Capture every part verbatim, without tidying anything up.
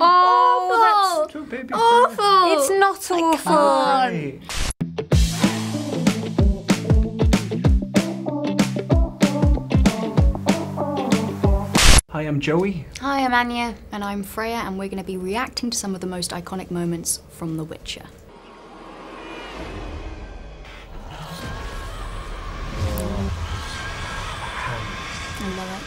Oh, awful. That's baby awful. Fur. It's not awful. Right. Hi, I'm Joey. Hi, I'm Anya. And I'm Freya, and we're going to be reacting to some of the most iconic moments from The Witcher. I love it.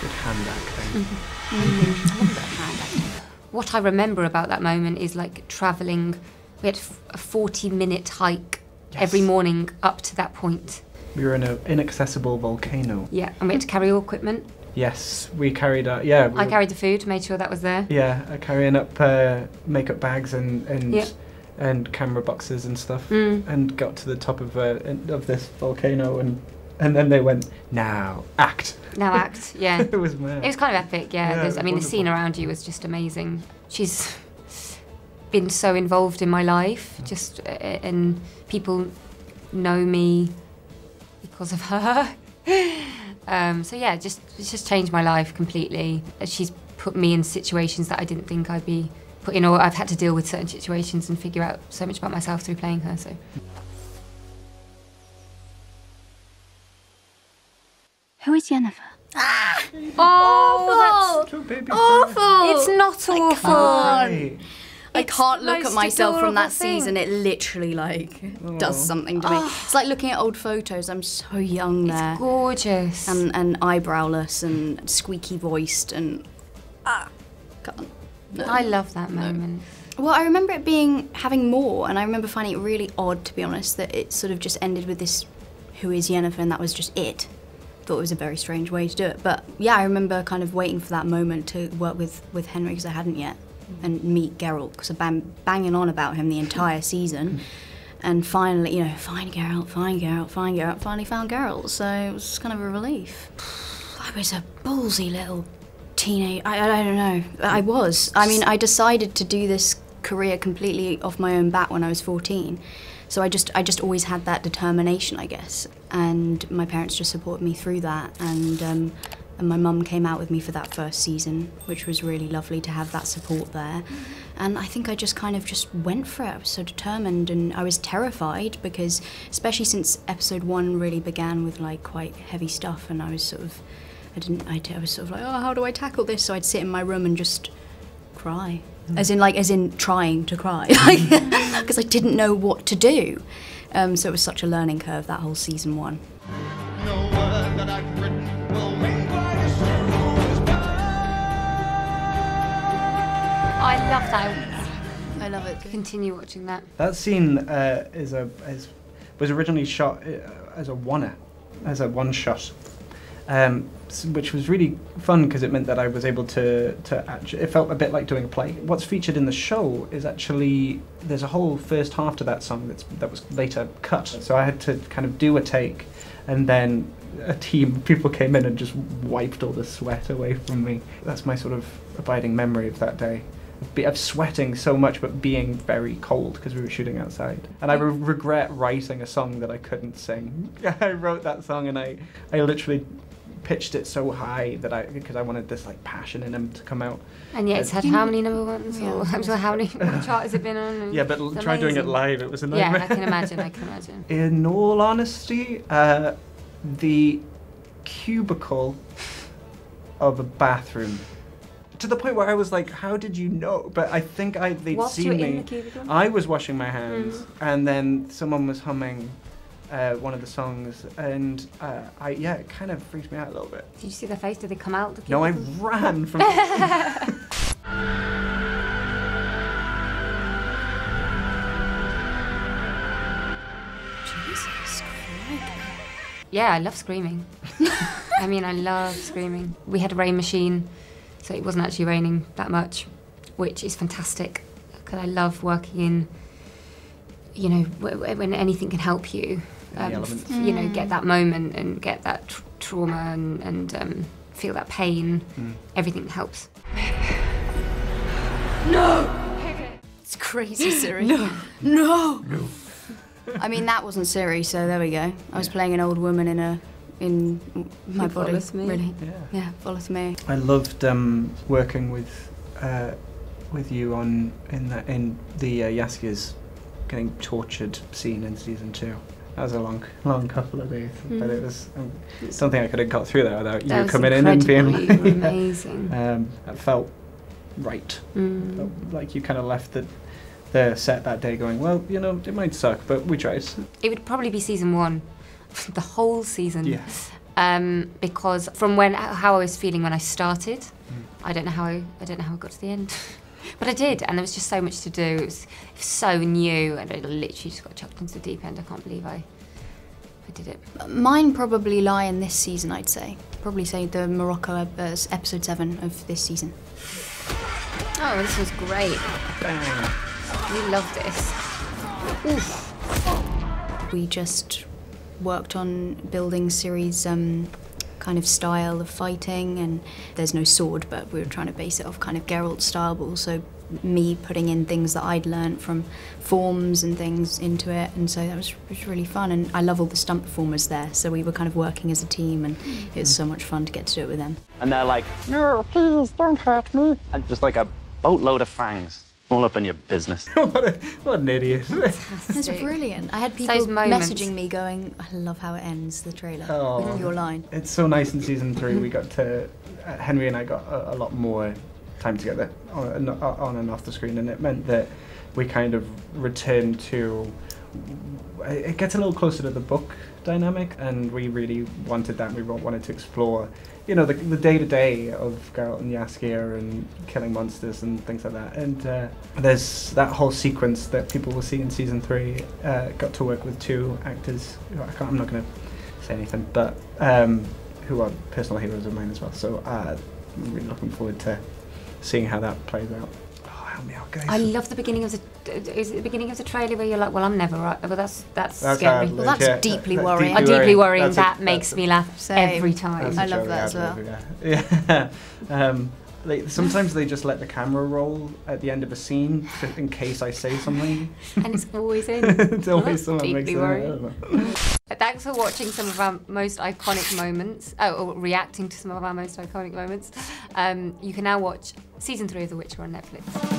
Good hand acting. Mm-hmm. Mm-hmm. I love that hand acting. What I remember about that moment is like travelling, we had a forty minute hike yes. every morning up to that point. We were in an inaccessible volcano. Yeah, and we had to carry all equipment. Yes, we carried our, yeah. We I were, carried the food, made sure that was there. Yeah, carrying up uh, makeup bags and, and yep. and camera boxes and stuff, mm. and got to the top of uh, of this volcano, and and then they went, now act. Now act, yeah. It was mad. It was kind of epic, yeah. yeah was, I mean, wonderful. The scene around you was just amazing. She's been so involved in my life, just uh, and people know me because of her. um, so yeah, just it's just changed my life completely. She's put me in situations that I didn't think I'd be. You know, I've had to deal with certain situations and figure out so much about myself through playing her, so. Who is Yennefer? Ah! Oh, awful. That's too awful! It's not I awful! Can't. I can't look at myself from that thing. season. It literally, like, oh. does something to me. Oh. It's like looking at old photos. I'm so young there. It's gorgeous. And, and eyebrowless and squeaky-voiced and... Ah! Can't. No. I love that moment. No. Well, I remember it being, having more, and I remember finding it really odd, to be honest, that it sort of just ended with this, who is Yennefer, and that was just it. Thought it was a very strange way to do it. But yeah, I remember kind of waiting for that moment to work with, with Henry, because I hadn't yet, mm. and meet Geralt, because I've been banging on about him the entire season. And finally, you know, find Geralt, find Geralt, find Geralt, finally found Geralt, so it was kind of a relief. I was a ballsy little... Teenage, I, I don't know. I was. I mean, I decided to do this career completely off my own bat when I was fourteen. So I just, I just always had that determination, I guess. And my parents just supported me through that. And, um, and my mum came out with me for that first season, which was really lovely to have that support there. And I think I just kind of just went for it. I was so determined, and I was terrified because, especially since episode one really began with like quite heavy stuff, and I was sort of. I didn't, I, I was sort of like, oh, how do I tackle this? So I'd sit in my room and just cry. Mm. As in, like, as in trying to cry. Because I didn't know what to do. Um, so it was such a learning curve, that whole season one. No word that I've written will make my I love that. I love it. Continue watching that. That scene uh, is a, is, was originally shot as a one-er, as a one-shot. Um, which was really fun because it meant that I was able to, to actually, it felt a bit like doing a play. What's featured in the show is actually, there's a whole first half to that song that's, that was later cut. So I had to kind of do a take, and then a team, people came in and just wiped all the sweat away from me. That's my sort of abiding memory of that day. Of sweating so much, but being very cold because we were shooting outside. And I re regret writing a song that I couldn't sing. I wrote that song and I, I literally pitched it so high that I, because I wanted this like passion in him to come out. And yeah, it's had how many number ones? Yeah. Or I'm sure how many what chart has it been on? Yeah, but try amazing. Doing it live. It was a nightmare. Yeah, I can imagine. I can imagine. In all honesty, uh, the cubicle of a bathroom. To the point where I was like, how did you know? But I think I, they'd Whilst seen me. In the cubicle? I was washing my hands, mm. and then someone was humming uh, one of the songs, and uh, I yeah, it kind of freaked me out a little bit. Did you see their face? Did they come out? The no, I ran from. Jesus Christ! Yeah, I love screaming. I mean, I love screaming. We had a rain machine. So it wasn't actually raining that much, which is fantastic, because I love working in, you know, when anything can help you, um, mm. you know, get that moment and get that tr trauma and, and um, feel that pain. Mm. Everything helps. No! It's crazy, Siri. No! No! No. I mean, that wasn't Siri, so there we go. I was yeah. playing an old woman in a in my it body, me. really. Yeah. yeah, follows me. I loved um, working with uh, with you on in the, in the uh, Jaskier's getting tortured scene in season two. That was a long, long couple of days, mm. but it was um, something I could have got through that without that you coming in and being like, yeah. amazing. Um, it felt right. Mm. It felt like you kind of left the the set that day going, well, you know, it might suck, but we tried. It would probably be season one, the whole season. Yes. Um, because from when how I was feeling when I started, mm. I don't know how I, I don't know how I got to the end. But I did, and there was just so much to do. It was so new, and I literally just got chucked into the deep end. I can't believe I, I did it. Mine probably lie in this season, I'd say. Probably say the Morocco uh, episode seven of this season. Oh, this was great. Bang. We love this. Oof. We just worked on building series. Um, kind of style of fighting, and there's no sword, but we were trying to base it off kind of Geralt style, but also me putting in things that I'd learnt from forms and things into it, and so that was, was really fun, and I love all the stunt performers there, so we were kind of working as a team, and it was so much fun to get to do it with them. And they're like, no, please, don't hurt me. And just like a boatload of fangs. All up in your business. what, a, what an idiot. That's brilliant. I had people messaging me going, I love how it ends, the trailer, oh, with your line. It's so nice in season three. We got to, uh, Henry and I got a, a lot more time together on, on and off the screen, and it meant that we kind of returned to, it gets a little closer to the book dynamic, and we really wanted that. We wanted to explore, you know, the, the day to day of Geralt and Jaskier and killing monsters and things like that. And uh, there's that whole sequence that people will see in season three. Uh, got to work with two actors. Who I can't, I'm not going to say anything, but um, who are personal heroes of mine as well. So uh, I'm really looking forward to seeing how that plays out. Oh, help me out, guys! I love the beginning of the is it the beginning of the trailer where you're like, well, I'm never right. Well, that's that's, that's scary. Well, that's yeah. deeply that, worrying. Deeply oh, deeply worrying. That's that a, makes me laugh same. every time. I love that as well. Over, yeah. yeah. Um, they, sometimes they just let the camera roll at the end of a scene, just in case I say something. And it's always in. It's always someone deeply makes it. Thanks for watching some of our most iconic moments, oh, or reacting to some of our most iconic moments. Um, you can now watch season three of The Witcher on Netflix.